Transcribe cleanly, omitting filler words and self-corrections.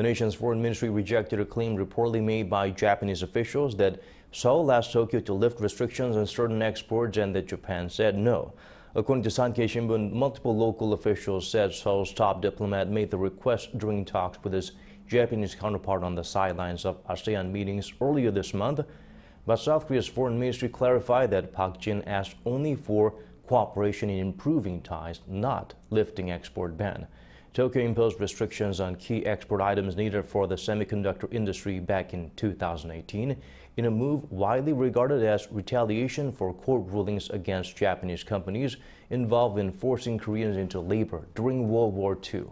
The nation's foreign ministry rejected a claim reportedly made by Japanese officials that Seoul asked Tokyo to lift restrictions on certain exports and that Japan said no. According to Sankei Shimbun, multiple local officials said Seoul's top diplomat made the request during talks with his Japanese counterpart on the sidelines of ASEAN meetings earlier this month. But South Korea's foreign ministry clarified that Park Jin asked only for cooperation in improving ties, not lifting export ban. Tokyo imposed restrictions on key export items needed for the semiconductor industry back in 2018 in a move widely regarded as retaliation for court rulings against Japanese companies involved in forcing Koreans into labor during World War II.